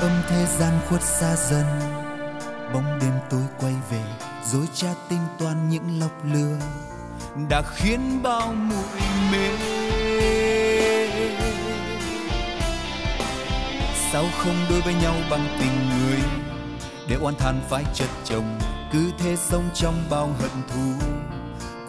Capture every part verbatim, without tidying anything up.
âm thế gian khuất xa dần, bóng đêm tối quay về dối trá tính toán những lọc lừa đã khiến bao mũi mê. Sao không đối với nhau bằng tình người, để oan than phải chật chồng cứ thế sống trong bao hận thù.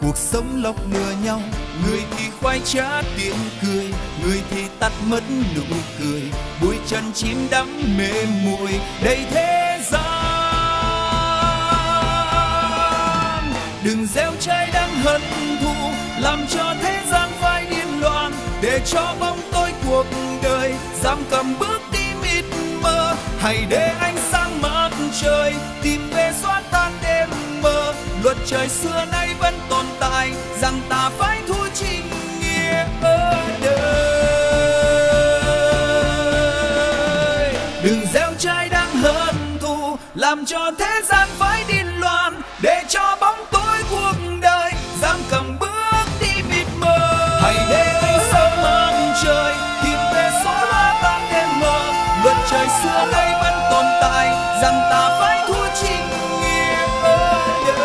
Cuộc sống lọc lừa nhau, người thì khoái trá tiếng cười, người thì tắt mất nụ cười, bụi trần chim đắm mê muội đầy thế gian. Đừng gieo trái đắng hận thù, làm cho thế gian phải điên loạn, để cho bóng tối cuộc đời giam cầm bước đi mịt mờ. Hãy để ánh sáng mặt trời tìm về xóa tan đêm mơ. Luật trời xưa nay vẫn tồn tại, rằng ta phải thu chính nghĩa ở đời. Đừng gieo trái đắng hận thù, làm cho thế gian phải điên loạn, để cho bóng tối cuộc đời giam cầm bước đi mịt mờ. Hãy để ánh sáng mặt trời tìm về xóa hoa tan đêm mơ. Luật trời xưa nay vẫn tồn tại, rằng ta phải thu chính nghĩa ở đời.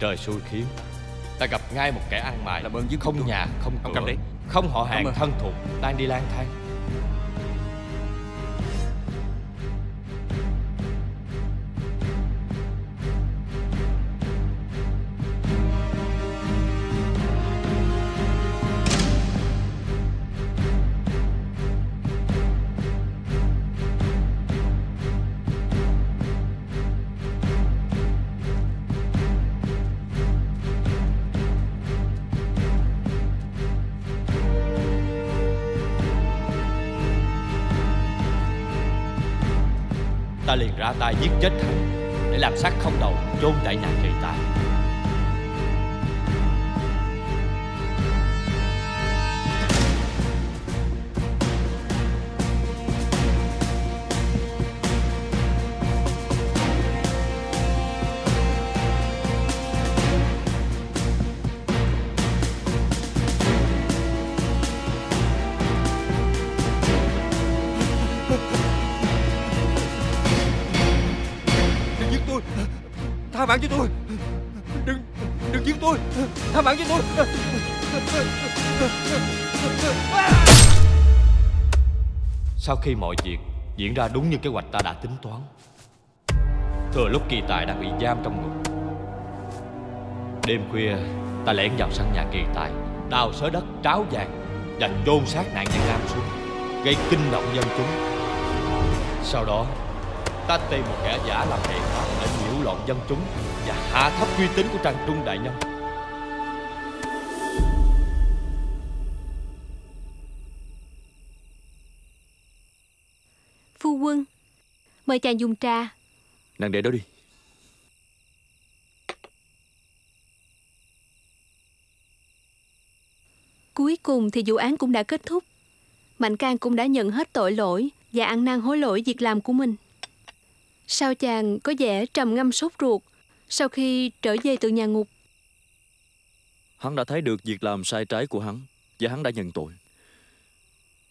Trời xui khiến ta gặp ngay một kẻ ăn mày, làm ơn chứ không nhà không cửa, cầm đi, không họ hàng thân thuộc, đang đi lang thang. Ta liền ra tay giết chết hắn để làm xác không đầu, chôn tại nhà chị ta. Tha mạng cho tôi, đừng đừng giết tôi, tha mạng cho tôi. Sau khi mọi việc diễn ra đúng như kế hoạch ta đã tính toán, thừa lúc Kỳ Tài đang bị giam trong ngục, đêm khuya ta lẻn vào sân nhà Kỳ Tài, đào xới đất tráo vàng và chôn xác nạn nhân giam xuống, gây kinh động dân chúng. Sau đó ta tìm một kẻ giả làm hệ pháp để nhiễu loạn dân chúng và hạ thấp uy tín của Trần Trung đại nhân. Phu quân, mời chàng dùng trà. Nàng để đó đi. Cuối cùng thì vụ án cũng đã kết thúc. Mạnh Cang cũng đã nhận hết tội lỗi và ăn năn hối lỗi việc làm của mình. Sao chàng có vẻ trầm ngâm sốt ruột sau khi trở về từ nhà ngục? Hắn đã thấy được việc làm sai trái của hắn và hắn đã nhận tội.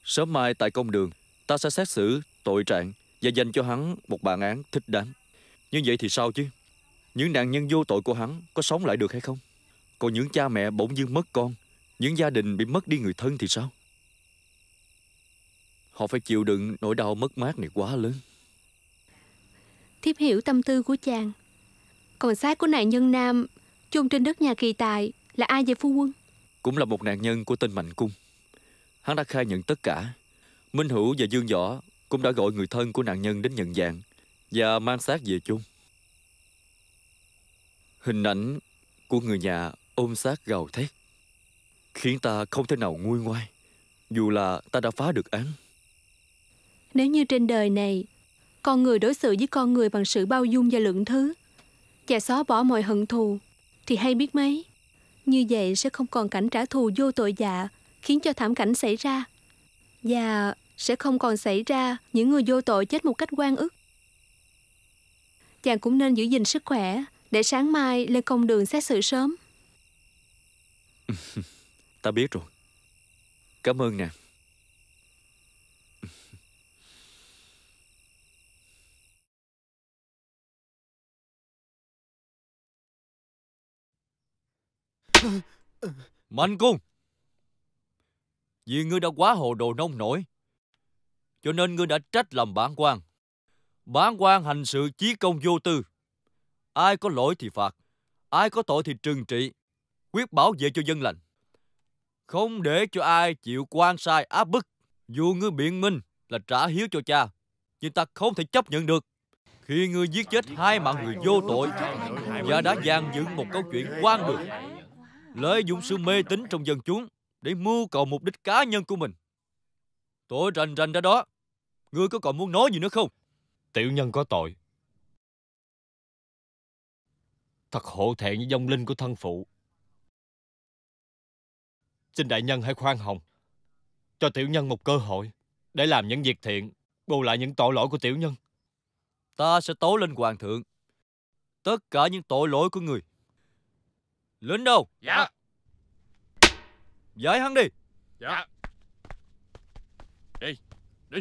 Sớm mai tại công đường, ta sẽ xét xử tội trạng và dành cho hắn một bản án thích đáng. Như vậy thì sao chứ? Những nạn nhân vô tội của hắn có sống lại được hay không? Còn những cha mẹ bỗng dưng mất con, những gia đình bị mất đi người thân thì sao? Họ phải chịu đựng nỗi đau mất mát này quá lớn. Thiếp hiểu tâm tư của chàng. Còn xác của nạn nhân nam chôn trên đất nhà Kỳ Tài là ai vậy phu quân? Cũng là một nạn nhân của tên Mạnh Cung. Hắn đã khai nhận tất cả. Minh Hữu và Dương Võ cũng đã gọi người thân của nạn nhân đến nhận dạng và mang xác về chôn. Hình ảnh của người nhà ôm xác gào thét khiến ta không thể nào nguôi ngoai, dù là ta đã phá được án. Nếu như trên đời này con người đối xử với con người bằng sự bao dung và lượng thứ, và xóa bỏ mọi hận thù, thì hay biết mấy. Như vậy sẽ không còn cảnh trả thù vô tội dạ khiến cho thảm cảnh xảy ra, và sẽ không còn xảy ra những người vô tội chết một cách oan ức. Chàng cũng nên giữ gìn sức khỏe để sáng mai lên công đường xét xử sớm. Ta biết rồi. Cảm ơn nàng. Mạnh Cung, vì ngươi đã quá hồ đồ nông nổi, cho nên ngươi đã trách làm bản quan. Bản quan hành sự chí công vô tư, ai có lỗi thì phạt, ai có tội thì trừng trị, quyết bảo vệ cho dân lành, không để cho ai chịu quan sai áp bức. Dù ngươi biện minh là trả hiếu cho cha, nhưng ta không thể chấp nhận được khi ngươi giết chết hai mạng người vô tội và đã dàn dựng một câu chuyện oan bực, lợi dụng sự mê tín trong dân chúng để mưu cầu mục đích cá nhân của mình. Tội rành rành ra đó, ngươi có còn muốn nói gì nữa không? Tiểu nhân có tội. Thật hổ thẹn với vong linh của thân phụ. Xin đại nhân hãy khoan hồng, cho tiểu nhân một cơ hội để làm những việc thiện, bù lại những tội lỗi của tiểu nhân. Ta sẽ tố lên hoàng thượng tất cả những tội lỗi của người. Lính đâu? Dạ. Giải hắn đi. Dạ. Đi, đi.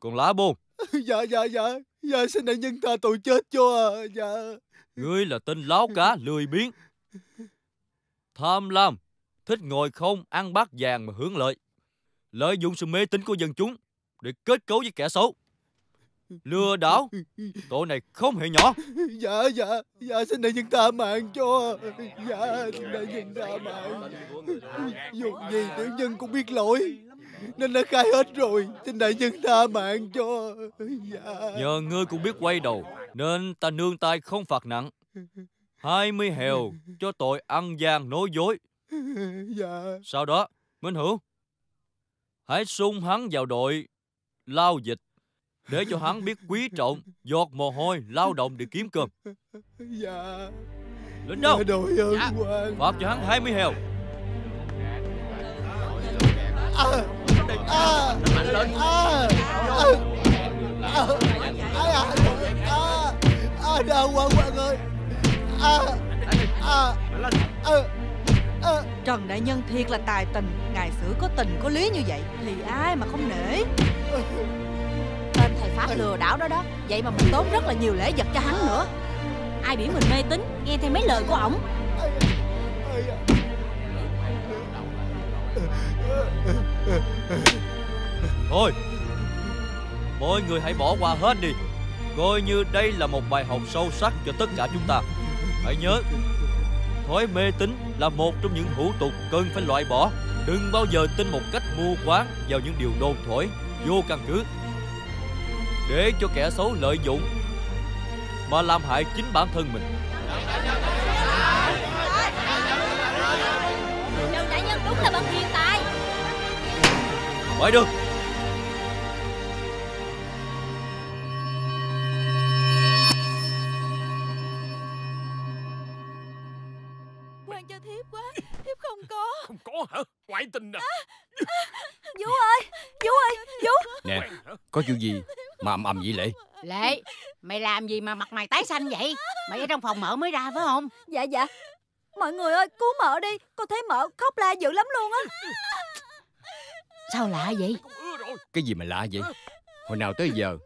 Còn lá bôn. Dạ, dạ, dạ. Dạ, xin đại nhân tha tội chết cho à. Dạ. Ngươi là tên láo cá, lười biếng, tham lam, thích ngồi không ăn bát vàng mà hưởng lợi, lợi dụng sự mê tín của dân chúng để kết cấu với kẻ xấu, lừa đảo. Tội này không hề nhỏ. Dạ, dạ, dạ, xin đại nhân tha mạng cho. Dạ, xin đại nhân tha mạng. Dù gì tiểu nhân cũng biết lỗi nên đã khai hết rồi. Xin đại nhân tha mạng cho. Dạ. Nhờ ngươi cũng biết quay đầu nên ta nương tay không phạt nặng, hai mươi hèo cho tội ăn gian nói dối. Dạ. Sau đó Minh Hữu, hãy xung hắn vào đội lao dịch, để cho hắn biết quý trọng giọt mồ hôi lao động để kiếm cơm. Dạ. Lính đâu? Dạ. Phạt cho hắn hai mươi hèo. À, à, à, à, à, à, đau quá Quang ơi. À, à, à, à. Trần đại nhân thiệt là tài tình, ngài xử có tình có lý như vậy thì ai mà không nể. Tên thầy Pháp lừa đảo đó đó, vậy mà mình tốn rất là nhiều lễ vật cho hắn nữa. Ai biểu mình mê tín, nghe theo mấy lời của ổng. Thôi, mọi người hãy bỏ qua hết đi, coi như đây là một bài học sâu sắc cho tất cả chúng ta. Hãy nhớ, thói mê tín là một trong những hủ tục cần phải loại bỏ. Đừng bao giờ tin một cách mù quáng vào những điều đồn thổi vô căn cứ, để cho kẻ xấu lợi dụng mà làm hại chính bản thân mình. Trần đại nhân đúng là bậc thiên tài. Phải được. Quan cho thiếp quá, thiếp không có. Không có hả? Ngoại tình à? Vũ ơi, Vũ ơi, Vũ. Nè, có chuyện gì mà ầm ầm vậy Lệ? Lệ, mày làm gì mà mặt mày tái xanh vậy? Mày ở trong phòng Mợ mới ra phải không? Dạ dạ. Mọi người ơi, cứu Mợ đi, con thấy Mợ khóc la dữ lắm luôn á. Sao lạ vậy? Cái gì mà lạ vậy? Hồi nào tới giờ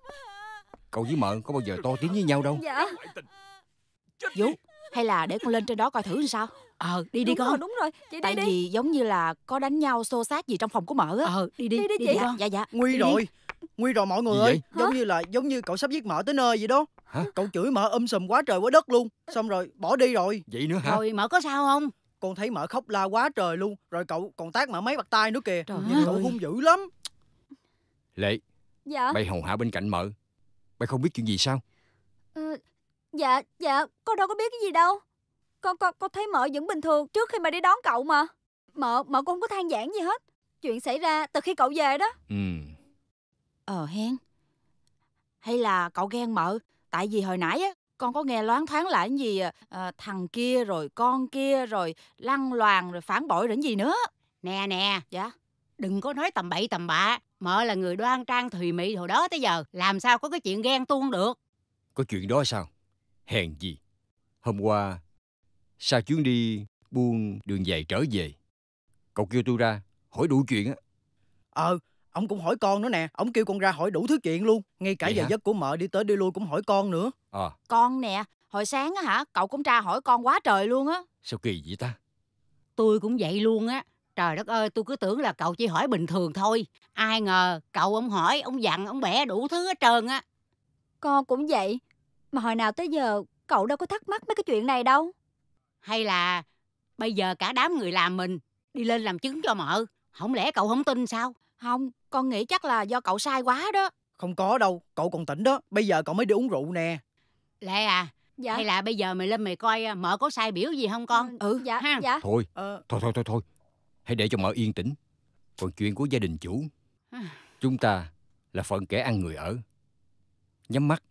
cậu với Mợ có bao giờ to tiếng với nhau đâu. Dạ. Vũ, hay là để con lên trên đó coi thử sao? Ờ, đi đi con. Đúng rồi, chị đi đi. Tại vì giống như là có đánh nhau xô xát gì trong phòng của Mợ á. Ờ, đi đi đi chị. Dạ dạ. Nguy rồi, nguy rồi mọi người ơi. Giống như là giống như cậu sắp giết Mợ tới nơi vậy đó. Cậu chửi Mợ um sùm quá trời quá đất luôn, xong rồi bỏ đi rồi. Vậy nữa hả? Rồi Mợ có sao không? Con thấy Mợ khóc la quá trời luôn, rồi cậu còn tát Mợ mấy bạc tay nữa kìa. Nhìn cậu hung dữ lắm. Lệ. Dạ. Mày hầu hạ bên cạnh Mợ, mày không biết chuyện gì sao? Ừ, dạ dạ, con đâu có biết cái gì đâu. Con con con thấy Mợ vẫn bình thường trước khi mà đi đón cậu mà. Mợ Mợ con không có than vãn gì hết. Chuyện xảy ra từ khi cậu về đó. Ừ. Ờ hen. Hay là cậu ghen Mợ, tại vì hồi nãy á Con có nghe loáng thoáng lại cái gì à, thằng kia rồi con kia rồi lăng loàn rồi phản bội rồi cái gì nữa. Nè nè. Dạ. Đừng có nói tầm bậy tầm bạ. Mợ là người đoan trang thùy mị hồi đó tới giờ, làm sao có cái chuyện ghen tuông được. Có chuyện đó sao? Hèn gì. Hôm qua sau chuyến đi buôn đường về trở về, cậu kêu tôi ra hỏi đủ chuyện á. Ờ, ông cũng hỏi con nữa nè. Ông kêu con ra hỏi đủ thứ chuyện luôn. Ngay cả giờ giấc của mợ đi tới đi lui cũng hỏi con nữa. À. Con nè, hồi sáng á hả, cậu cũng tra hỏi con quá trời luôn á. Sao kỳ vậy ta? Tôi cũng vậy luôn á. Trời đất ơi, tôi cứ tưởng là cậu chỉ hỏi bình thường thôi. Ai ngờ cậu ông hỏi, ông dặn, ông bẻ đủ thứ hết trơn á. Con cũng vậy. Mà hồi nào tới giờ cậu đâu có thắc mắc mấy cái chuyện này đâu. Hay là bây giờ cả đám người làm mình đi lên làm chứng cho mợ, không lẽ cậu không tin sao? Không, con nghĩ chắc là do cậu sai quá đó. Không có đâu, cậu còn tỉnh đó. Bây giờ cậu mới đi uống rượu nè. Lệ à, dạ. Hay là bây giờ mày lên mày coi mợ có sai biểu gì không con? Ừ, dạ, ha. Dạ. Thôi, ờ... thôi, thôi, thôi, thôi. Hãy để cho mợ yên tĩnh. Còn chuyện của gia đình chủ, chúng ta là phận kẻ ăn người ở. Nhắm mắt,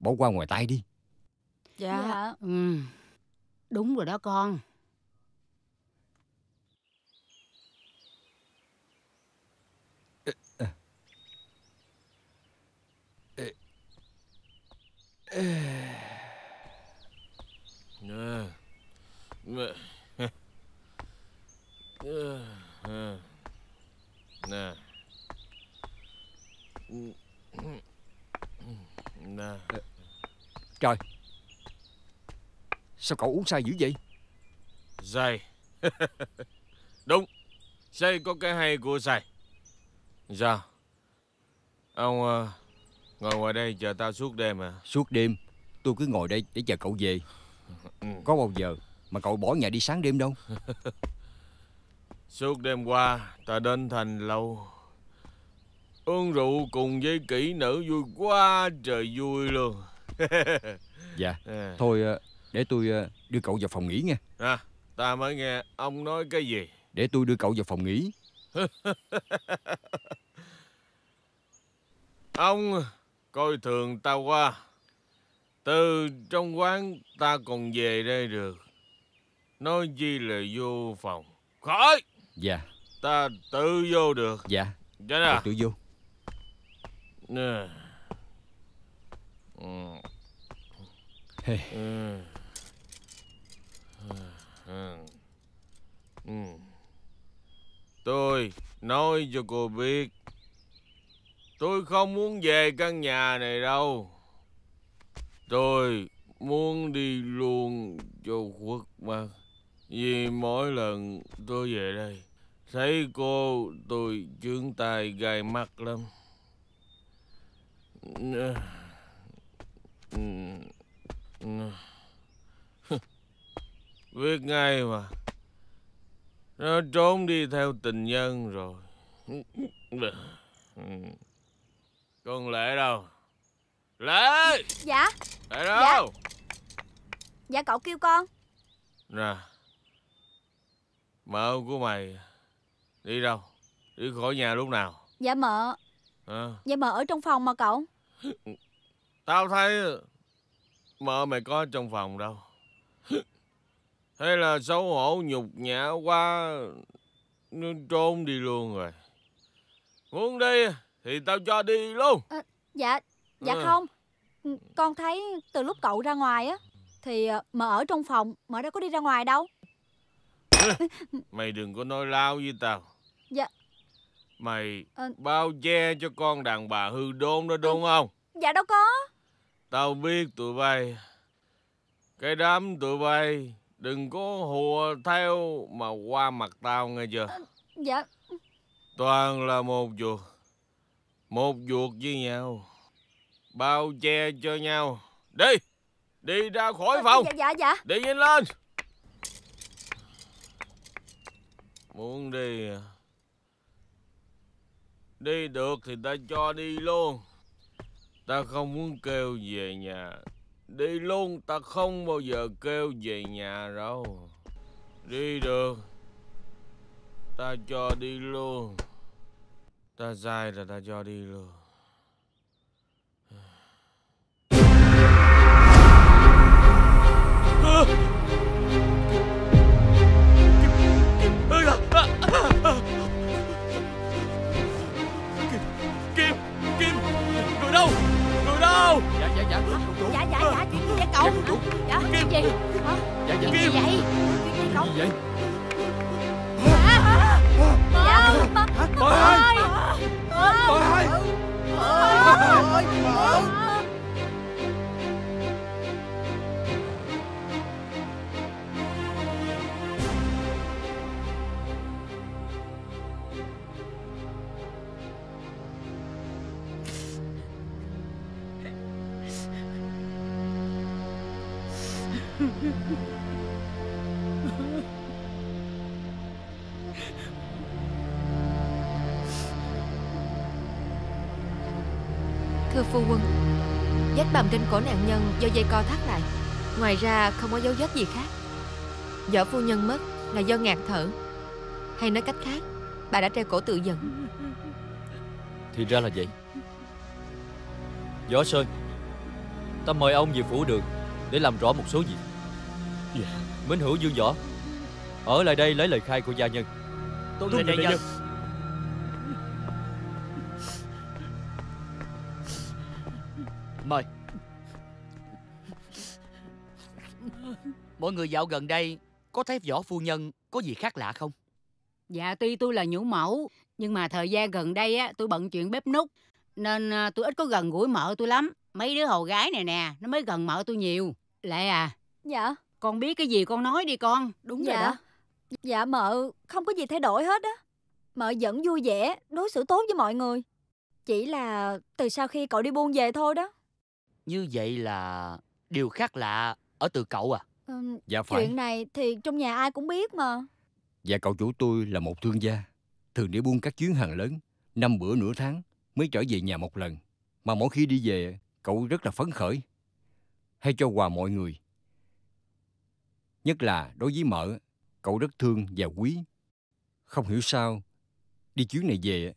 bỏ qua ngoài tai đi. Dạ. Dạ. Ừ. Đúng rồi đó con. Trời, sao cậu uống say dữ vậy? Say. Đúng, say có cái hay của say. Sao? Ông uh, ngồi ngoài đây chờ tao suốt đêm à? Suốt đêm, tôi cứ ngồi đây để chờ cậu về. Có bao giờ mà cậu bỏ nhà đi sáng đêm đâu. Suốt đêm qua ta đến thành lâu, uống rượu cùng với kỹ nữ vui quá trời vui luôn. Dạ, thôi để tôi đưa cậu vào phòng nghỉ nha. À, ta mới nghe ông nói cái gì? Để tôi đưa cậu vào phòng nghỉ. Ông coi thường ta quá. Từ trong quán ta còn về đây được, nói chi là vô phòng. Khỏi. Dạ. Ta tự vô được. Dạ. Cho nên tự vô. Nè. Hey. Ừ. Ừ. Tôi nói cho cô biết, tôi không muốn về căn nhà này đâu. Tôi muốn đi luôn cho khuất mặt. Vì mỗi lần tôi về đây thấy cô, tôi chướng tay gai mắt lắm. Biết ngay mà, nó trốn đi theo tình nhân rồi. Con Lệ đâu? Lệ. Dạ. Lệ đâu? Dạ, dạ cậu kêu con. Nè, mợ của mày đi đâu? Đi khỏi nhà lúc nào? Dạ mợ. À. Dạ mợ ở trong phòng mà cậu. Tao thấy mợ mày có trong phòng đâu. Hay là xấu hổ nhục nhã quá, nó trốn đi luôn rồi. Muốn đi thì tao cho đi luôn. À, dạ, dạ à. Không. Con thấy từ lúc cậu ra ngoài á, thì mợ ở trong phòng, mợ đâu có đi ra ngoài đâu. Mày đừng có nói lao với tao. Dạ. Mày à... bao che cho con đàn bà hư đốn đó đúng không? Dạ đâu có. Tao biết tụi bay, cái đám tụi bay đừng có hùa theo mà qua mặt tao nghe chưa? À, dạ. Toàn là một ruột, một ruột với nhau, bao che cho nhau. Đi, đi ra khỏi à, phòng. Dạ, dạ, dạ. Đi nhanh lên. Muốn đi à? Đi được thì ta cho đi luôn. Ta không muốn kêu về nhà. Đi luôn, ta không bao giờ kêu về nhà đâu. Đi được, ta cho đi luôn. Ta sai là ta cho đi luôn. không? Dạ, cái gì? Hả? Dạ, dạ. Chuyện gì vậy? Chuyện gì không? Gì vậy? Hả? Không, bà ơi! Bà ơi! Bà ơi! Bà ơi! Thưa phu quân, vết bầm trên cổ nạn nhân do dây co thắt lại, ngoài ra không có dấu vết gì khác. Vợ phu nhân mất là do ngạt thở, hay nói cách khác, bà đã treo cổ tự vẫn. Thì ra là vậy. Võ Sơn, ta mời ông về phủ đường để làm rõ một số việc. Dạ. Minh Hữu, Dương Võ, ở lại đây lấy lời khai của gia nhân. Tôi lên đây nhân. Mời. Mọi người dạo gần đây có thấy Võ phu nhân có gì khác lạ không? Dạ, tuy tôi là nhũ mẫu, nhưng mà thời gian gần đây á, tôi bận chuyện bếp nút, nên tôi ít có gần gũi mợ tôi lắm. Mấy đứa hầu gái này nè, nó mới gần mợ tôi nhiều. Lệ à. Dạ. Con biết cái gì con nói đi con. Đúng dạ. Rồi đó. Dạ mợ, không có gì thay đổi hết á. Mợ vẫn vui vẻ, đối xử tốt với mọi người. Chỉ là từ sau khi cậu đi buôn về thôi đó. Như vậy là điều khác lạ ở từ cậu à? Ừ, dạ phải. Chuyện này thì trong nhà ai cũng biết mà. Dạ, cậu chủ tôi là một thương gia, thường đi buôn các chuyến hàng lớn, năm bữa nửa tháng mới trở về nhà một lần. Mà mỗi khi đi về, cậu rất là phấn khởi, hay cho quà mọi người. Nhất là đối với mợ, cậu rất thương và quý. Không hiểu sao, đi chuyến này về,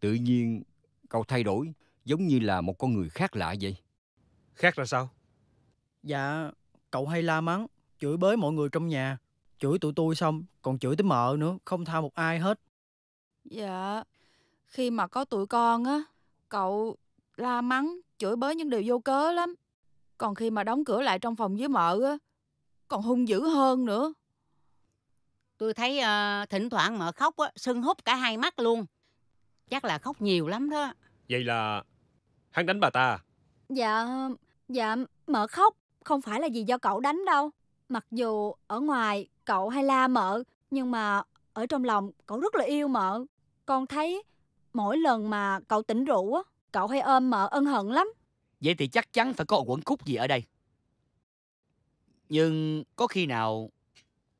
tự nhiên cậu thay đổi, giống như là một con người khác lạ vậy. Khác là sao? Dạ, cậu hay la mắng, chửi bới mọi người trong nhà. Chửi tụi tôi xong, còn chửi tới mợ nữa, không tha một ai hết. Dạ, khi mà có tụi con á, cậu la mắng, chửi bới những điều vô cớ lắm. Còn khi mà đóng cửa lại trong phòng với mợ á, còn hung dữ hơn nữa. Tôi thấy uh, thỉnh thoảng mợ khóc á, sưng húp cả hai mắt luôn. Chắc là khóc nhiều lắm đó. Vậy là hắn đánh bà ta? Dạ, dạ mợ khóc không phải là gì do cậu đánh đâu. Mặc dù ở ngoài cậu hay la mợ, nhưng mà ở trong lòng cậu rất là yêu mợ. Con thấy mỗi lần mà cậu tỉnh rượu á, cậu hay ôm mợ ân hận lắm. Vậy thì chắc chắn phải có uẩn khúc gì ở đây. Nhưng có khi nào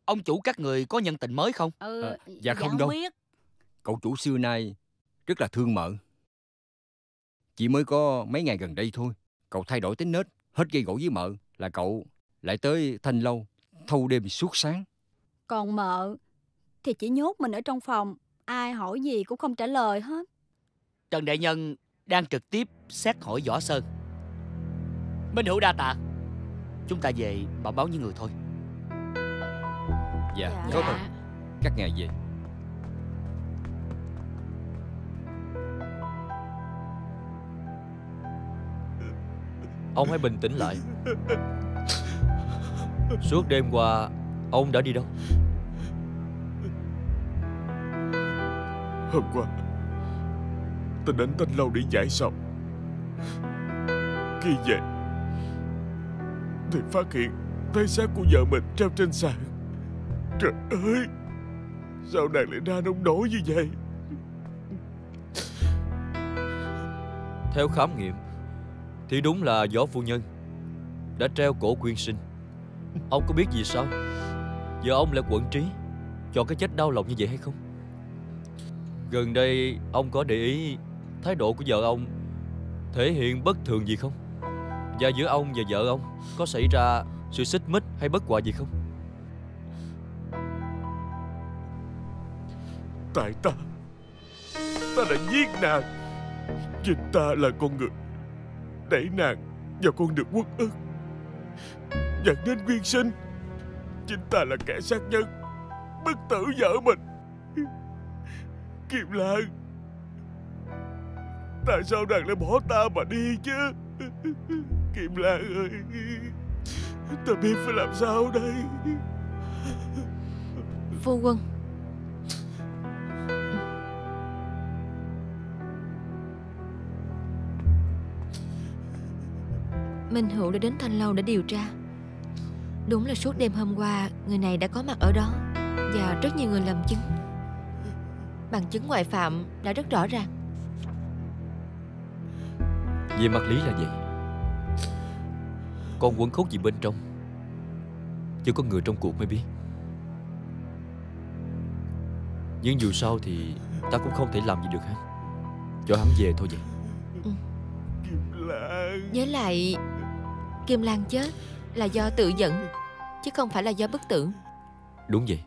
ông chủ các người có nhân tình mới không? Ừ, à, dạ, dạ không, không đâu biết. Cậu chủ xưa nay rất là thương mợ. Chỉ mới có mấy ngày gần đây thôi, cậu thay đổi tính nết, hết gây gỗ với mợ là cậu lại tới thanh lâu thâu đêm suốt sáng. Còn mợ thì chỉ nhốt mình ở trong phòng, ai hỏi gì cũng không trả lời hết. Trần đại nhân đang trực tiếp xét hỏi Võ Sơn. Minh Hữu đa tạ. Chúng ta về báo báo với người thôi. Dạ, dạ. Có thật. Các ngài về. Ông hãy bình tĩnh lại. Suốt đêm qua ông đã đi đâu? Hôm qua tôi đến thanh lâu để giải sầu. Khi về thì phát hiện thấy xác của vợ mình treo trên sàn. Trời ơi, sao nàng lại ra nông nổi như vậy? Theo khám nghiệm thì đúng là Võ phu nhân đã treo cổ quyên sinh. Ông có biết gì sao giờ ông lại quẫn trí cho cái chết đau lòng như vậy hay không? Gần đây ông có để ý thái độ của vợ ông thể hiện bất thường gì không? Và giữa ông và vợ ông có xảy ra sự xích mích hay bất hòa gì không? Tại ta, ta đã giết nàng. Vì ta là con người đẩy nàng vào con đường uất ức, dẫn đến quyên sinh. Chính ta là kẻ sát nhân, bức tử vợ mình. Kiều Lan, tại sao nàng lại bỏ ta mà đi chứ? Kiều Lan ơi, Tôi biết phải làm sao đây. Vô Quân, Minh Hữu đã đến Thanh Lâu để điều tra. Đúng là suốt đêm hôm qua, người này đã có mặt ở đó, và rất nhiều người làm chứng. Bằng chứng ngoại phạm đã rất rõ ràng. Về mặt lý là vậy. Con quấn khúc gì bên trong chỉ có người trong cuộc mới biết. Nhưng dù sao thì ta cũng không thể làm gì được hắn. Cho hắn về thôi vậy. Ừ. Kim Lan. Với lại Kim Lan chết là do tự giận, chứ không phải là do bức tử. Đúng vậy.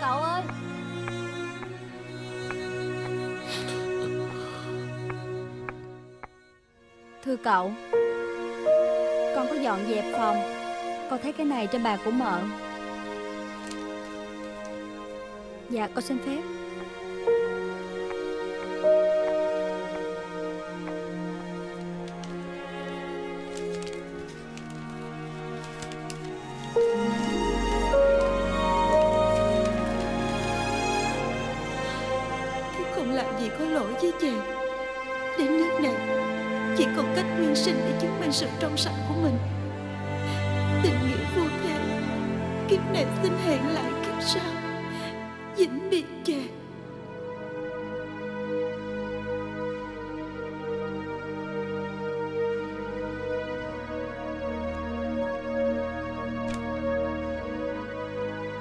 Cậu ơi, thưa cậu, con có dọn dẹp phòng, con thấy cái này trên bàn của mợ. Dạ, con xin phép. Sự trong sạch của mình, tình nghĩa vô thể, kiếp này xin hẹn lại kiếp sau, vĩnh biệt chàng.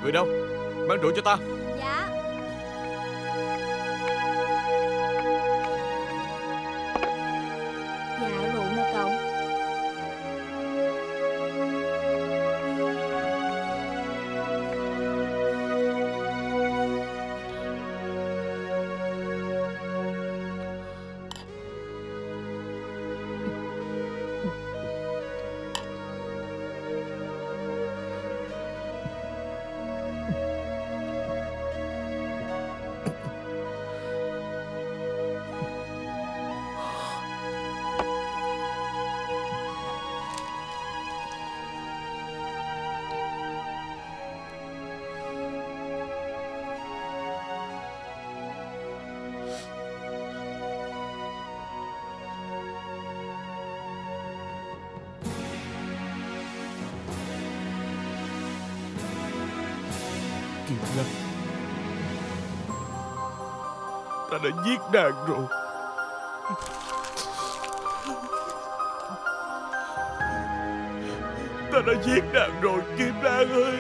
Người đâu? Mang rượu cho ta. Dạ. Ta đã giết nàng rồi. Ta đã giết nàng rồi Kim Lan ơi.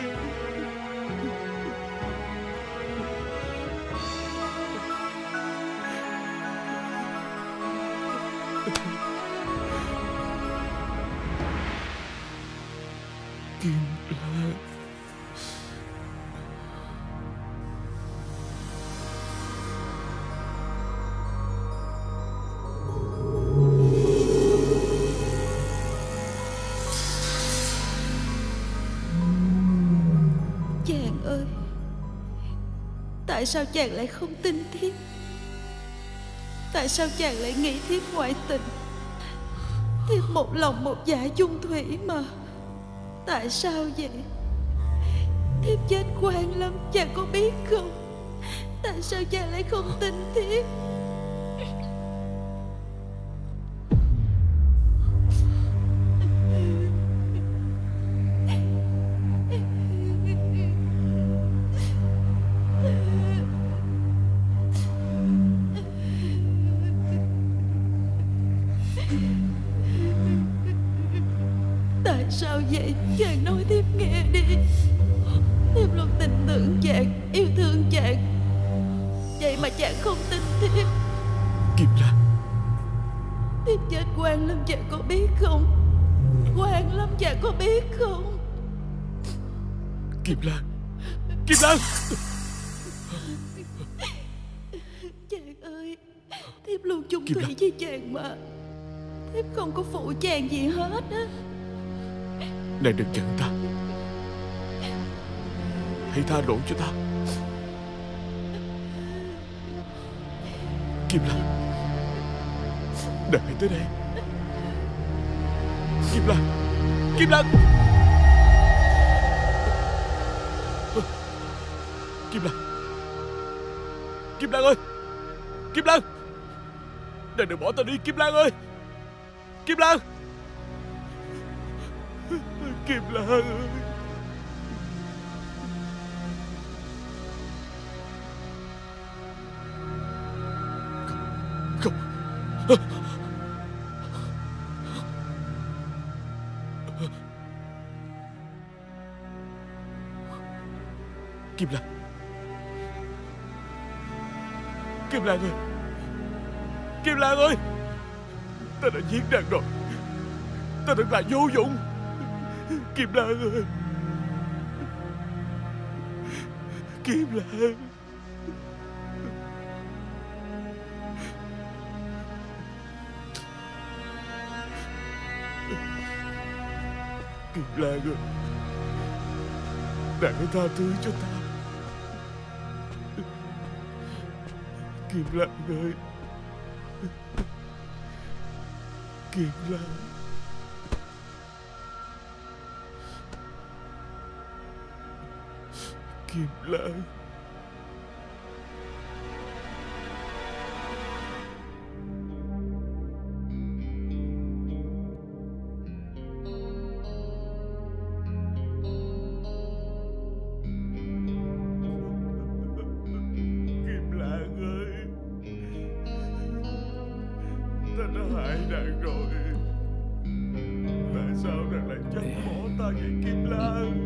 Tại sao chàng lại không tin Thiết? Tại sao chàng lại nghĩ Thiết ngoại tình? Thiết một lòng một dạ chung thủy mà. Tại sao vậy? Thiếp chết quan lắm, chàng có biết không? Tại sao chàng lại không tin Thiếp? Tại sao vậy? Chàng nói Thiếp nghe đi. Thiếp luôn tin tưởng chàng, yêu thương chàng, vậy mà chàng không tin Thiếp. Kim Lan, Thiếp chết quan lắm, chàng có biết không? Quan lắm, chàng có biết không? Kim Lan, Kim Lan. Chàng ơi, Thiếp luôn chung Kim thủy Lan với chàng mà. Thiếp không có phụ chàng gì hết á. Này đừng giận ta, hãy tha lỗi cho ta. Kim Lan, đợi hãy tới đây. Kim Lan, Kim Lan, Kim Lan, Kim Lan ơi, Kim Lan, này đừng bỏ ta đi Kim Lan ơi. Kim Lan, Kim Lan ơi. Không, không. Kim Lan, Kim Lan ơi, Kim Lan ơi. Ta đã giết nàng rồi, ta thật là vô dụng. Kim Lan ơi, Kim Lan. Kim Lan ơi, nàng hãy tha thứ cho ta. Kim Lan ơi, Kim Lan. Kim Lan, Kim Lan ơi, ta đã hại nàng rồi. Tại sao nàng lại chấp bỏ ta vậy Kim Lan?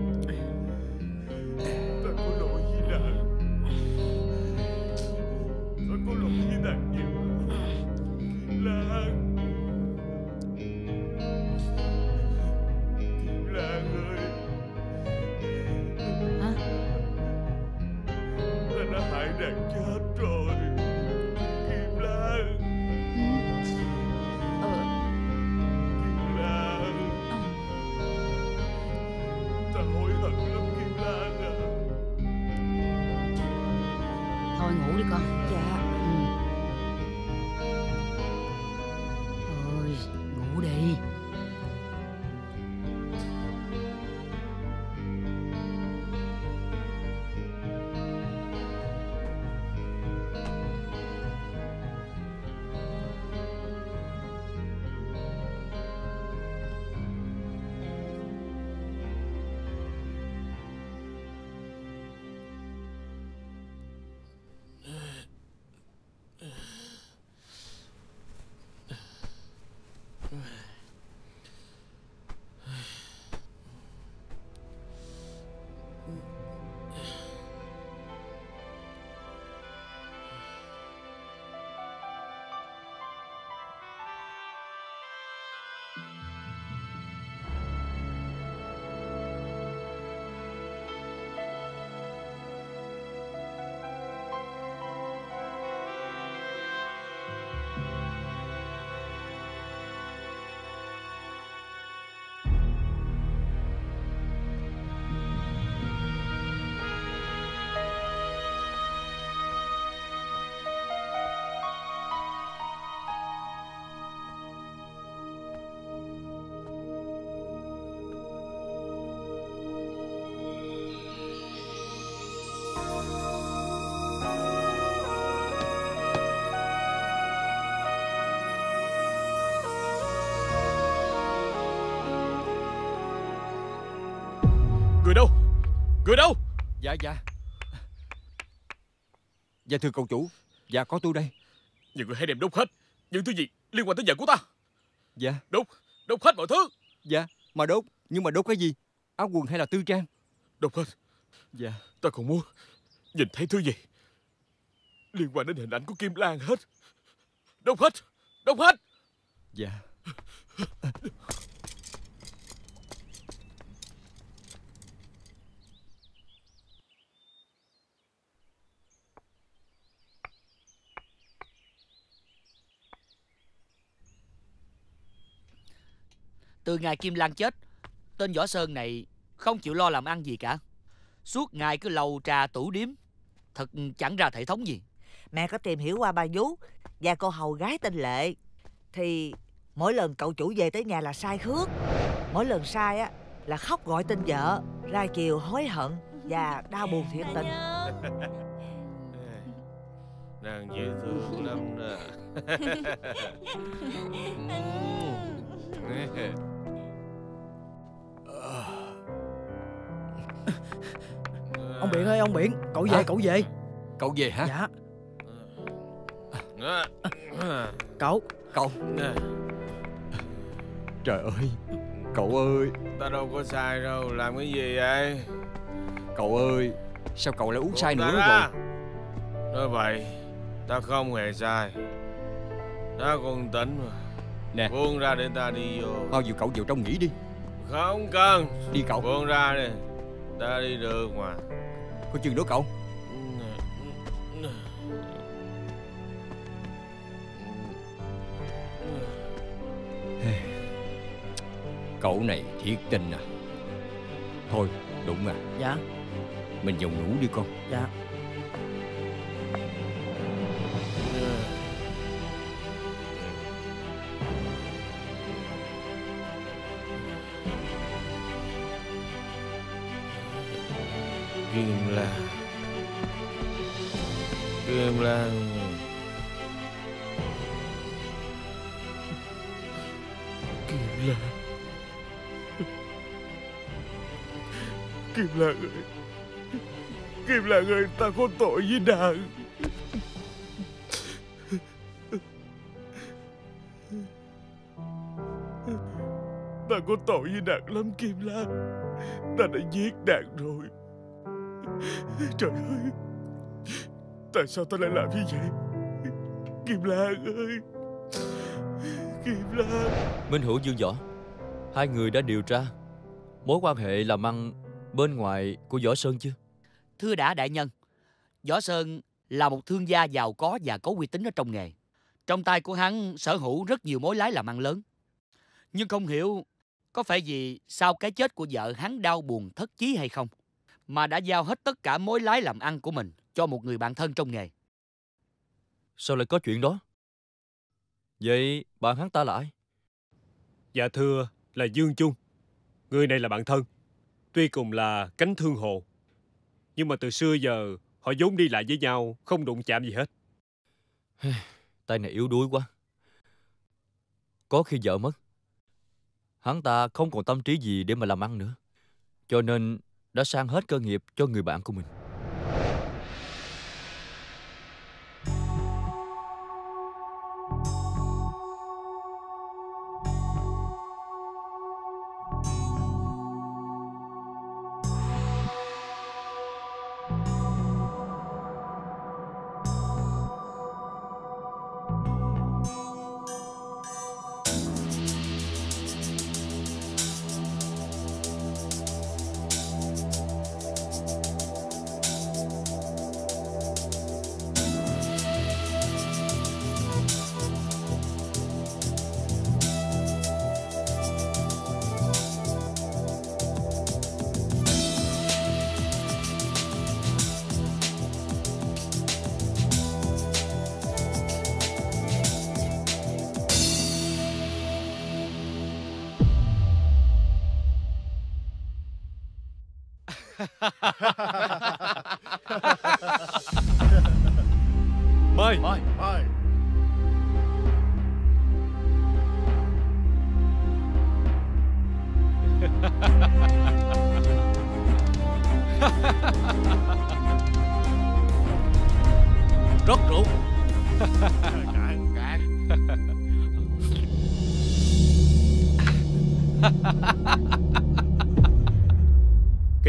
Người đâu? Dạ dạ Dạ thưa cậu chủ, dạ có tôi đây. Nhưng người hãy đem đốt hết những thứ gì liên quan tới vợ của ta. Dạ. Đốt, đốt hết mọi thứ. Dạ, mà đốt, nhưng mà đốt cái gì? Áo quần hay là tư trang? Đốt hết. Dạ. Ta còn muốn nhìn thấy thứ gì liên quan đến hình ảnh của Kim Lan hết. Đốt hết, đốt hết. Dạ. Từ ngày Kim Lan chết, tên Võ Sơn này không chịu lo làm ăn gì cả. Suốt ngày cứ lầu trà tủ điếm, thật chẳng ra hệ thống gì. Mẹ có tìm hiểu qua bà vú và cô hầu gái tên Lệ, thì mỗi lần cậu chủ về tới nhà là sai khước. Mỗi lần sai á là khóc gọi tên vợ, ra chiều hối hận và đau buồn thiệt tình. Nàng dễ thương lắm đó. Ông Biện ơi, ông Biện, cậu về, à, cậu về. Cậu về hả? Dạ. Cậu, cậu. Trời ơi, cậu ơi. Ta đâu có sai đâu, làm cái gì vậy? Cậu ơi, sao cậu lại uống sai nữa rồi? Nói vậy, ta không hề sai. Ta còn tỉnh mà. Nè, buông ra để ta đi vô. Bao nhiêu cậu vào trong nghỉ đi. Không cần. Đi cậu. Buông ra đi, ta đi được mà. Có chừng nữa cậu. Cậu này thiệt tình à. Thôi đúng à. Dạ. Mình vào ngủ đi con. Dạ. Kim Lan, Kim Lan, Kim Lan, Kim Lan ơi, Kim Lan ơi, ta có tội với nàng. Ta có tội với nàng lắm Kim Lan. Ta đã giết nàng rồi. Trời ơi, tại sao ta lại làm như vậy? Kim Lan ơi, Kim Lan. Minh Hữu, Dương Võ, hai người đã điều tra mối quan hệ làm ăn bên ngoài của Võ Sơn chưa? Thưa đã đại nhân, Võ Sơn là một thương gia giàu có và có uy tín ở trong nghề. Trong tay của hắn sở hữu rất nhiều mối lái làm ăn lớn. Nhưng không hiểu có phải vì sau cái chết của vợ hắn đau buồn thất chí hay không mà đã giao hết tất cả mối lái làm ăn của mình cho một người bạn thân trong nghề. Sao lại có chuyện đó? Vậy bạn hắn ta là ai? Dạ thưa là Dương Chung. Người này là bạn thân, tuy cùng là cánh thương hồ, nhưng mà từ xưa giờ họ vốn đi lại với nhau, không đụng chạm gì hết. Tay này yếu đuối quá. Có khi vợ mất, hắn ta không còn tâm trí gì để mà làm ăn nữa, cho nên đã sang hết cơ nghiệp cho người bạn của mình. Mời. Mời. Mời.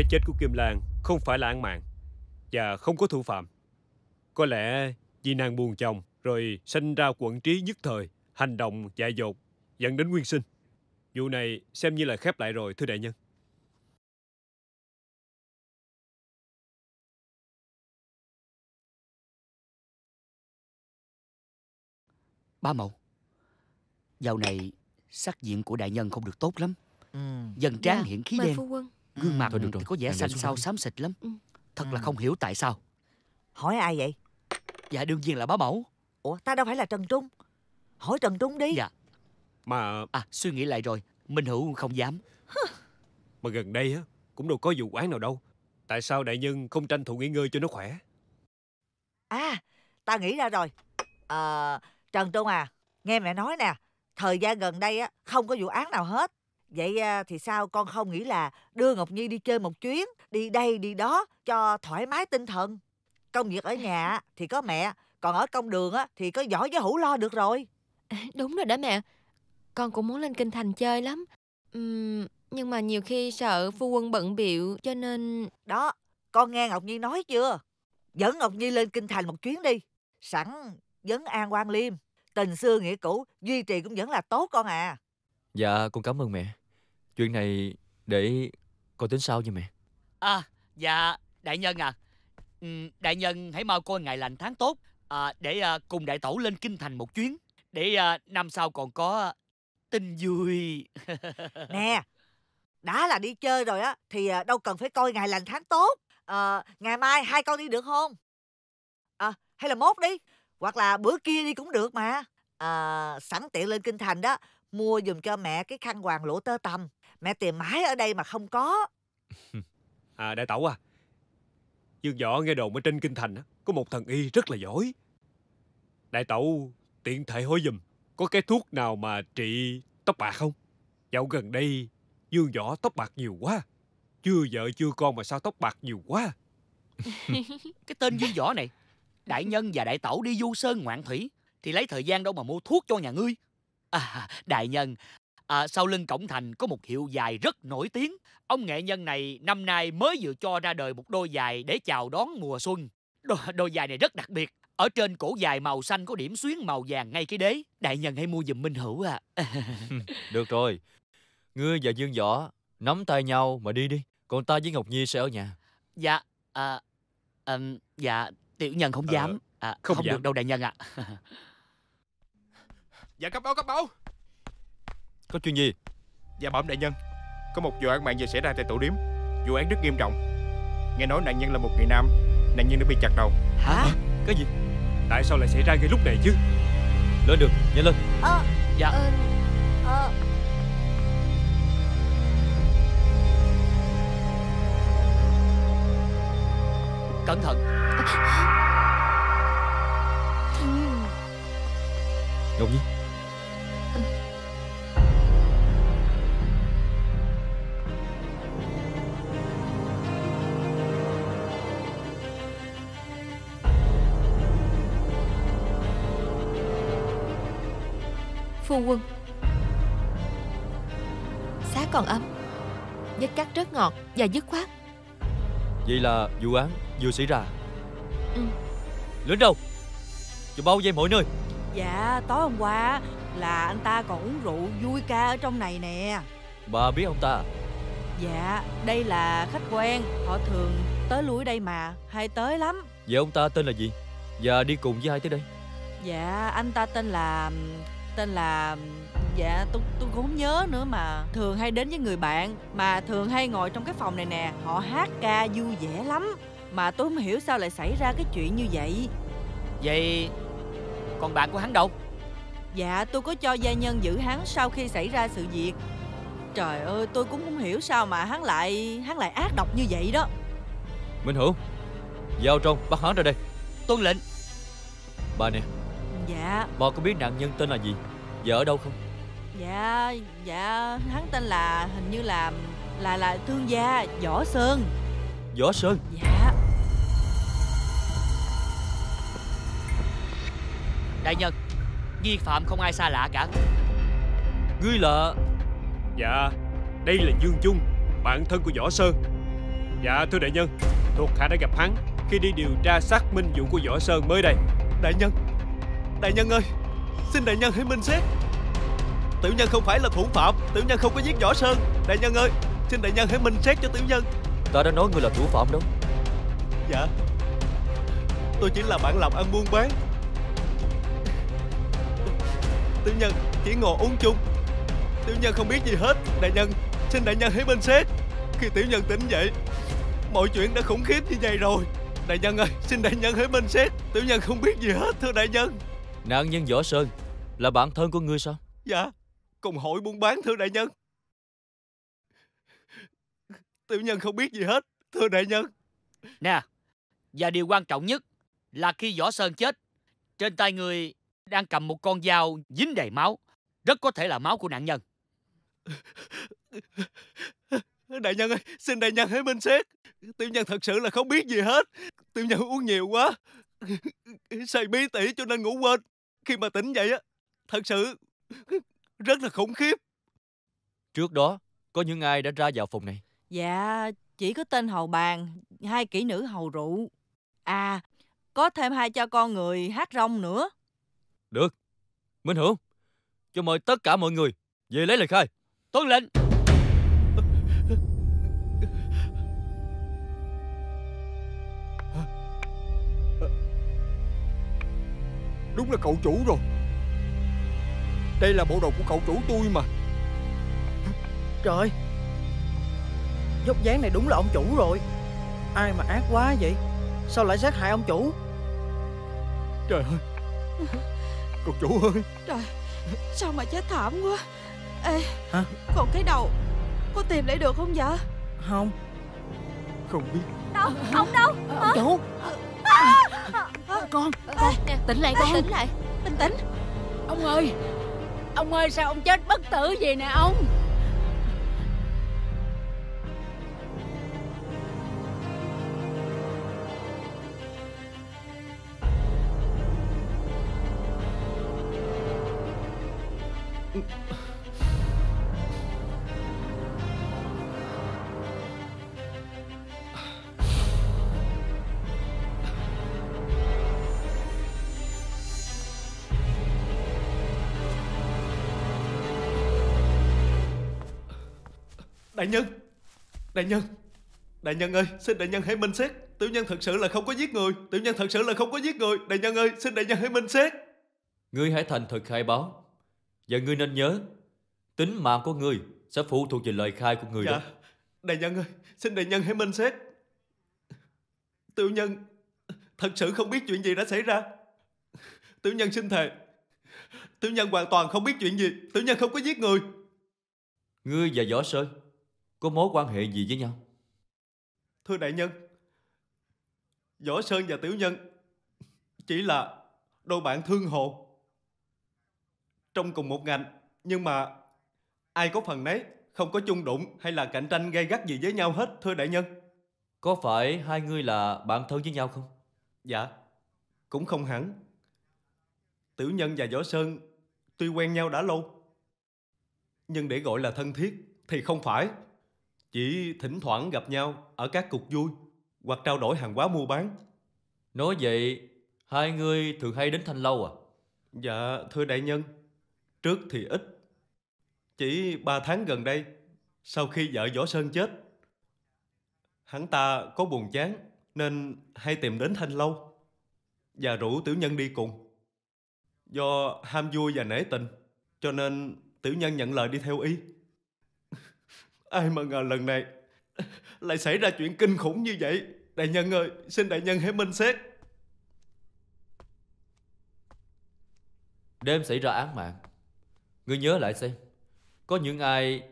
chết của Kim Lan không phải là án mạng và không có thủ phạm. Có lẽ vì nàng buồn chồng rồi sanh ra quẫn trí nhất thời, hành động dại dột dẫn đến nguyên sinh. Vụ này xem như là khép lại rồi, thưa đại nhân. Ba Mậu, dạo này sắc diện của đại nhân không được tốt lắm. Ừ. Dần trán dạ, hiện khí đen, gương mặt thì có vẻ xanh xao xám xịt lắm. Ừ. Thật ừ. là không hiểu tại sao. Hỏi ai vậy? Dạ đương nhiên là bá Mậu. Ủa, ta đâu phải là Trần Trung. Hỏi Trần Trung đi. Dạ. Mà à, suy nghĩ lại rồi, Minh Hữu không dám. Mà gần đây á cũng đâu có vụ án nào đâu. Tại sao đại nhân không tranh thủ nghỉ ngơi cho nó khỏe? À, ta nghĩ ra rồi. À, Trần Trung à, nghe mẹ nói nè, thời gian gần đây á không có vụ án nào hết. Vậy thì sao con không nghĩ là đưa Ngọc Nhi đi chơi một chuyến, đi đây đi đó cho thoải mái tinh thần. Công việc ở nhà thì có mẹ, còn ở công đường á thì có Giỏi với Hữu lo được rồi. Đúng rồi đó mẹ, con cũng muốn lên kinh thành chơi lắm. uhm, Nhưng mà nhiều khi sợ phu quân bận bịu cho nên... Đó, con nghe Ngọc Nhi nói chưa? Dẫn Ngọc Nhi lên kinh thành một chuyến đi. Sẵn vấn an quan liêm, tình xưa nghĩa cũ duy trì cũng vẫn là tốt con à. Dạ con cảm ơn mẹ. Chuyện này để con tính sau nha mẹ. À dạ đại nhân à, đại nhân hãy mau coi ngày lành tháng tốt à, để cùng đại tẩu lên kinh thành một chuyến, để năm sau còn có tin vui. Nè, đã là đi chơi rồi á thì đâu cần phải coi ngày lành tháng tốt à, ngày mai hai con đi được không? À, hay là mốt đi, hoặc là bữa kia đi cũng được mà. À, sẵn tiện lên kinh thành đó, mua dùm cho mẹ cái khăn hoàng lụa tơ tằm, mẹ tìm mãi ở đây mà không có. À, đại tẩu à, Dương Võ nghe đồn ở trên kinh thành á có một thần y rất là giỏi. Đại tẩu tiện thể hỏi dùm, có cái thuốc nào mà trị tóc bạc không? Dạo gần đây Dương Võ tóc bạc nhiều quá, chưa vợ chưa con mà sao tóc bạc nhiều quá. Cái tên Dương Võ này, đại nhân và đại tẩu đi du sơn ngoạn thủy thì lấy thời gian đâu mà mua thuốc cho nhà ngươi. À, đại nhân, à, sau lưng cổng thành có một hiệu giày rất nổi tiếng. Ông nghệ nhân này năm nay mới vừa cho ra đời một đôi giày để chào đón mùa xuân. Đôi, đôi giày này rất đặc biệt, ở trên cổ giày màu xanh có điểm xuyến màu vàng ngay cái đế. Đại nhân hãy mua giùm Minh Hữu à. Được rồi, ngươi và Dương Võ nắm tay nhau mà đi đi, còn ta với Ngọc Nhi sẽ ở nhà. Dạ, à, à, dạ tiểu nhân không dám. À, không, không dám. Được đâu đại nhân ạ. À. Dạ cấp báo, cấp báo. Có chuyện gì? Dạ bẩm đại nhân, có một vụ án mạng vừa xảy ra tại tủ điếm. Vụ án rất nghiêm trọng. Nghe nói nạn nhân là một người nam. Nạn nhân đã bị chặt đầu. Hả? Hả? Cái gì? Tại sao lại xảy ra ngay lúc này chứ? Lên được, nhanh lên. à, Dạ à, à. Cẩn thận. Ngọc Nhi, phu quân, xá còn ấm, vết cắt rất ngọt và dứt khoát. Vậy là vụ án vừa xảy ra. Ừ. Lính đâu? Cho bao vây mọi nơi. Dạ tối hôm qua là anh ta còn uống rượu vui ca ở trong này nè. Bà biết ông ta? Dạ đây là khách quen, họ thường tới lui đây mà, hay tới lắm. Vậy ông ta tên là gì? Và đi cùng với ai tới đây? Dạ anh ta tên là... tên là... dạ tôi tôi cũng không nhớ nữa, mà thường hay đến với người bạn, mà thường hay ngồi trong cái phòng này nè, họ hát ca vui vẻ lắm, mà tôi không hiểu sao lại xảy ra cái chuyện như vậy. Vậy còn bạn của hắn đâu? Dạ tôi có cho gia nhân giữ hắn sau khi xảy ra sự việc. Trời ơi tôi cũng không hiểu sao mà hắn lại... hắn lại ác độc như vậy đó. Minh Hữu, vào trong bắt hắn ra đây. Tuân lệnh. Bà nè. Dạ. Bà có biết nạn nhân tên là gì và ở đâu không? Dạ, dạ hắn tên là hình như là... Là là thương gia Võ Sơn. Võ Sơn? Dạ. Đại nhân, nghi phạm không ai xa lạ cả. Ngươi là... Dạ, đây là Dương Chung, bạn thân của Võ Sơn. Dạ thưa đại nhân, thuộc hạ đã gặp hắn khi đi điều tra xác minh vụ của Võ Sơn mới đây. Đại nhân, đại nhân ơi, xin đại nhân hãy minh xét. Tiểu nhân không phải là thủ phạm, tiểu nhân không có giết Võ Sơn. Đại nhân ơi, xin đại nhân hãy minh xét cho tiểu nhân. Ta đã nói ngươi là thủ phạm đâu. Dạ, tôi chỉ là bạn làm ăn buôn bán. Tiểu nhân chỉ ngồi uống chung, tiểu nhân không biết gì hết. Đại nhân, xin đại nhân hãy minh xét. Khi tiểu nhân tỉnh dậy, mọi chuyện đã khủng khiếp như vậy rồi. Đại nhân ơi, xin đại nhân hãy minh xét. Tiểu nhân không biết gì hết thưa đại nhân. Nạn nhân Võ Sơn là bạn thân của ngươi sao? Dạ, cùng hội buôn bán thưa đại nhân. Tiểu nhân không biết gì hết thưa đại nhân. Nè, và điều quan trọng nhất là khi Võ Sơn chết, trên tay người đang cầm một con dao dính đầy máu, rất có thể là máu của nạn nhân. Đại nhân ơi, xin đại nhân hãy minh xét. Tiểu nhân thật sự là không biết gì hết. Tiểu nhân uống nhiều quá, say bí tỉ cho nên ngủ quên. Khi mà tỉnh dậy á, thật sự rất là khủng khiếp. Trước đó có những ai đã ra vào phòng này? Dạ, chỉ có tên hầu bàn, hai kỹ nữ hầu rượu, à, có thêm hai cha con người hát rong nữa. Được, Minh Hữu, cho mời tất cả mọi người về lấy lời khai. Tuân lệnh. Đúng là cậu chủ rồi. Đây là bộ đồ của cậu chủ tôi mà. Trời, dốc dáng này đúng là ông chủ rồi. Ai mà ác quá vậy, sao lại sát hại ông chủ? Trời ơi, cậu chủ ơi. Trời, sao mà chết thảm quá. Ê, hả? Còn cái đầu có tìm lại được không vậy? Không, không biết. Đâu, ông đâu? Ông chủ. À, con, con nè, tỉnh lại con, tỉnh lại, bình tĩnh. Ông ơi, ông ơi, sao ông chết bất tử vậy nè ông? Đại nhân, đại nhân, đại nhân ơi, xin đại nhân hãy minh xét. Tiểu nhân thật sự là không có giết người. Tiểu nhân thật sự là không có giết người. Đại nhân ơi, xin đại nhân hãy minh xét. Ngươi hãy thành thật khai báo. Và ngươi nên nhớ, tính mạng của ngươi sẽ phụ thuộc về lời khai của ngươi. Dạ, đó. Đại nhân ơi, xin đại nhân hãy minh xét. Tiểu nhân thật sự không biết chuyện gì đã xảy ra. Tiểu nhân xin thề, tiểu nhân hoàn toàn không biết chuyện gì. Tiểu nhân không có giết người. Ngươi và Võ Sơn có mối quan hệ gì với nhau? Thưa đại nhân, Võ Sơn và tiểu nhân chỉ là đôi bạn thương hộ, trong cùng một ngành, nhưng mà ai có phần nấy, không có chung đụng hay là cạnh tranh gay gắt gì với nhau hết thưa đại nhân. Có phải hai người là bạn thân với nhau không? Dạ, cũng không hẳn. Tiểu nhân và Võ Sơn tuy quen nhau đã lâu, nhưng để gọi là thân thiết thì không phải. Chỉ thỉnh thoảng gặp nhau ở các cuộc vui hoặc trao đổi hàng hóa mua bán. Nói vậy hai người thường hay đến Thanh Lâu à? Dạ thưa đại nhân, trước thì ít. Chỉ ba tháng gần đây, sau khi vợ Võ Sơn chết, hắn ta có buồn chán nên hay tìm đến Thanh Lâu và rủ tiểu nhân đi cùng. Do ham vui và nể tình cho nên tiểu nhân nhận lời đi theo y. Ai mà ngờ lần này lại xảy ra chuyện kinh khủng như vậy. Đại nhân ơi, xin đại nhân hãy minh xét. Đêm xảy ra án mạng, ngươi nhớ lại xem, có những ai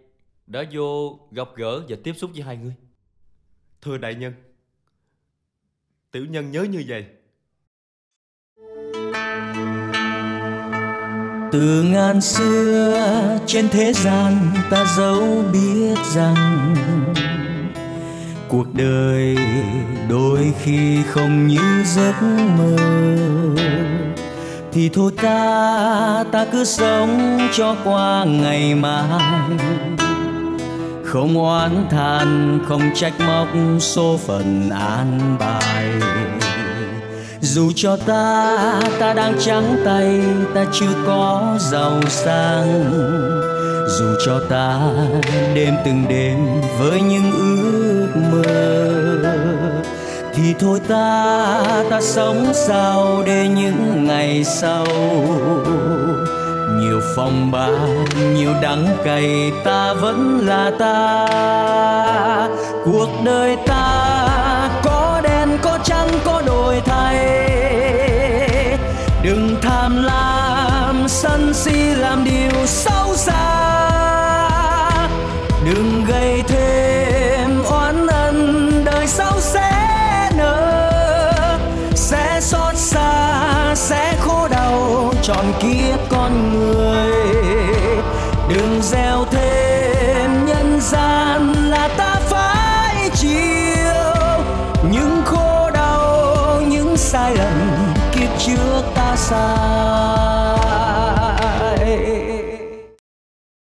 đã vô gặp gỡ và tiếp xúc với hai người? Thưa đại nhân, tiểu nhân nhớ như vậy. Từ ngàn xưa trên thế gian ta dẫu biết rằng cuộc đời đôi khi không như giấc mơ, thì thôi ta ta cứ sống cho qua ngày mai, không oán than, không trách móc số phận an bài. Dù cho ta, ta đang trắng tay, ta chưa có giàu sang. Dù cho ta đêm từng đêm với những ước mơ, thì thôi ta, ta sống sao để những ngày sau. Nhiều phong ba, nhiều đắng cay, ta vẫn là ta. Cuộc đời ta có đen, có trắng, có đổi thay. Đừng tham lam, sân si làm điều xấu xa. Đừng gây thêm oán ân, đời sau sẽ nỡ, sẽ xót xa, sẽ khổ đau trọn kiếp con người. Đừng gieo thêm nhân gian là ta phải chịu những khổ đau, những sai lầm kiếp trước ta xa.